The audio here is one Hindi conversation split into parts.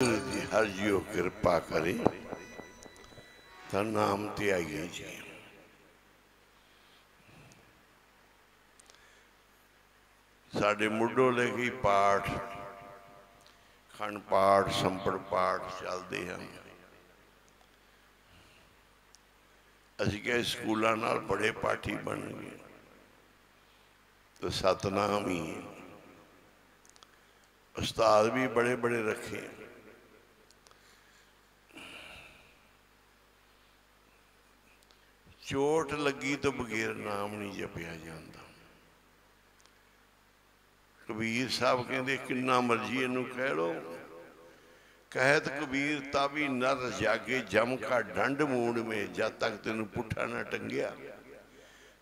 हर जीव कृपा करे तो नाम त्यागी जी साडे मुढ़ों लेके पाठ खंड पाठ संपड़ पाठ चलते हैं। असीं कहे स्कूलों नाल बड़े पाठी बन गए तो सतनाम ही उस्ताद भी बड़े बड़े रखे। चोट लगी तो बगैर नाम नहीं जपया जाता। कबीर साहब कहते किन्ना मर्जी इनू कह लो कहत कबीर ताबी नर जागे जम का डंड मूड में जब तक तेन पुठा ना टंगिया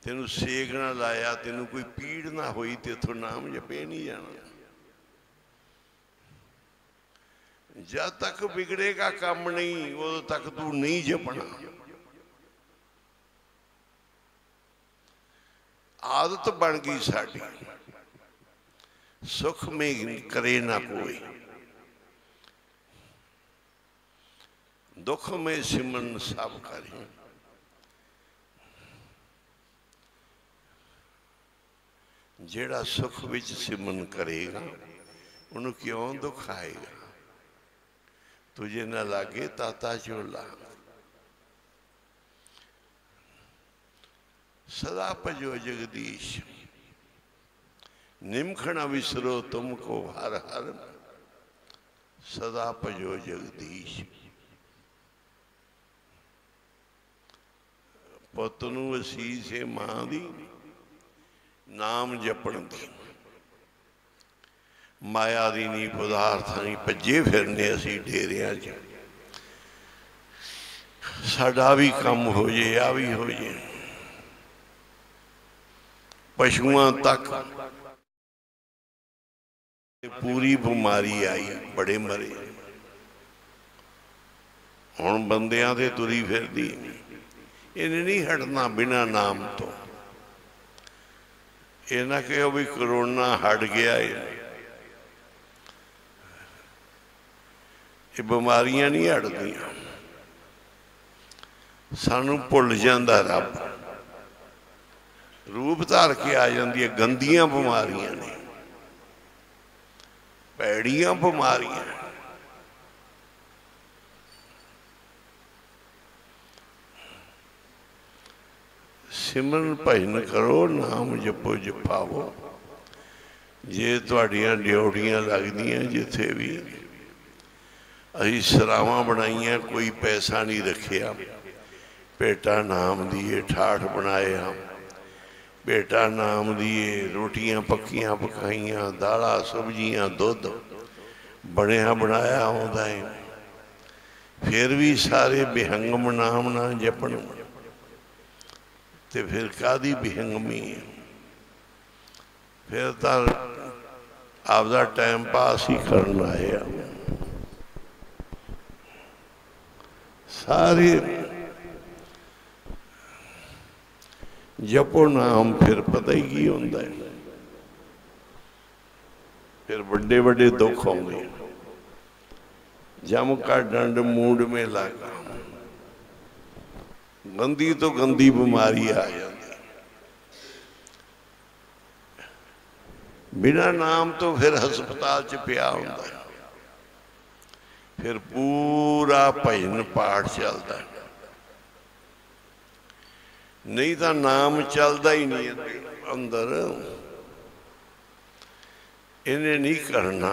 तेन सेक ना लाया तेन कोई पीड़ ना हुई तेथों नाम जपे नहीं जाना। जब तक बिगड़ेगा काम नहीं उदों तक तू नहीं जपना। आदत बन गई साड़ी सुख में करे ना कोई दुख में सिमरन सब करे। जेड़ा सुख विच सिमरन करेगा उन्हें क्यों दुख आएगा। तुझे ना लागे ताता झोला सदा भजो जगदीश निमखना विसरो तुमको हर हर सदा भजो जगदीश। पुत नूं असीस है मां दी नाम जपण दी माया दी नहीं पदार्थ नहीं भजे फिरने असीं डेरियां च साडा भी कम हो जे आ भी हो जे पशुआं तक पूरी बीमारी आई बड़े मरे हुण बंदियां ते तुरी फिरदी इन्हें नहीं हटना बिना नाम तो। ये ना कहो भी करोना हट गया ये बीमारियां नहीं हटदियां सानू भुल जांदा रब रूप धार के आ जाती गंदियां बीमारियां ने भैड़ियां बीमारियां। सिमरन भजन करो नाम जपो जपावो जे तुहाडियां ड्योड़ियां लगदियां जिथे भी असीं सरावां बनाइयां कोई पैसा नहीं रखिया भेटा नाम दिए ठाठ बनाया बेटा नाम दिए रोटियां पक्कियां पकाइया दाला सब्जियां दुध बनिया बनाया आंदा है फिर भी सारे बिहंगम नाम ना जपण तो फिर कादी बिहंगमी है। फिर तो आपदा टाइम पास ही करना है। सारे जपो नाम फिर पता ही की होंदा है फिर बड़े बड़े दुख आउंदे जम का डंड मूड में लागा गंदी तो गंदी बीमारी आ जाती बिना नाम तो फिर हस्पताल च पिया होंदा है फिर पूरा भजन पाठ चलता है नहीं तो नाम चलता ही नहीं अंदर। इन्हें नहीं करना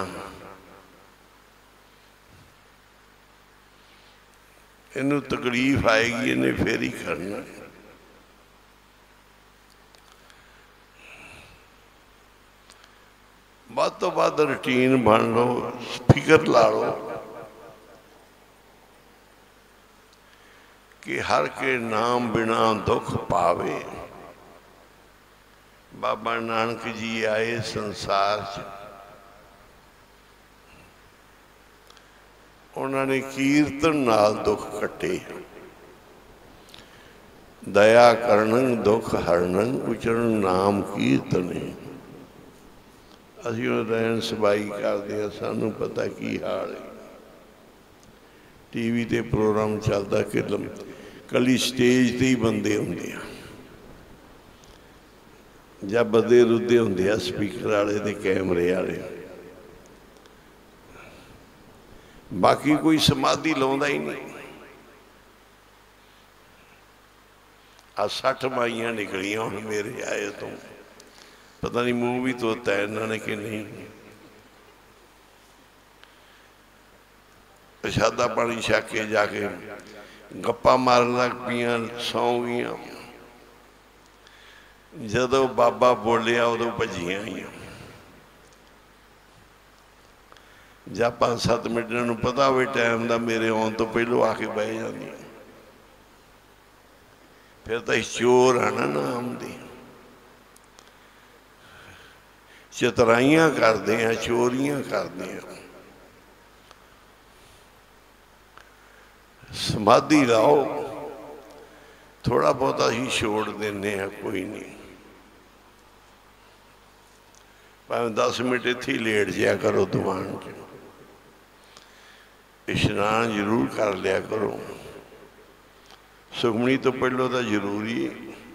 इनू तकलीफ आएगी इन्हें फिर ही करना। बाद तो बाद रूटीन बन लो फिकर ला लो कि हर के नाम बिना दुख पावे। बाबा नानक जी आए संसार उन्होंने कीर्तन नाल दुख कटे दया करन दुख हरन उचरण नाम कीर्तन है। असीं रहन सबाई करते हैं सानू पता की हाल है टीवी ते प्रोग्राम चलता किरदम कली स्टेज ते ही बंदे होंगे जब बदे रुदे होंगे स्पीकर आले ते कैमरे आले बाकी कोई समाधि लाउंदा ही नहीं। आ 60 माइयां निकलियां हुण मेरे आए तो पता नहीं मुंह भी तो तैरना ने कि नहीं। प्रशादा पानी छक के जाके गप्पा मारन लग पियां सौ गईयां। जदों बाबा बोलिया उदों भजियां आईयां। जा 5-7 मिनट नूं पता होवे टाइम दा मेरे आउण तों पहलों आके बह जांदियां। फिर तो चोर है ना नाम दी चतराइयां करते हैं चोरियां करते हैं। समाधि लाओ थोड़ा बहुत अं छोड़ देने हैं कोई नहीं भावें 10 मिनट इत्थे लेट जाया करो दुकान इशनान जरूर कर लिया करो सुखमनी तो पहलों तो जरूरी है।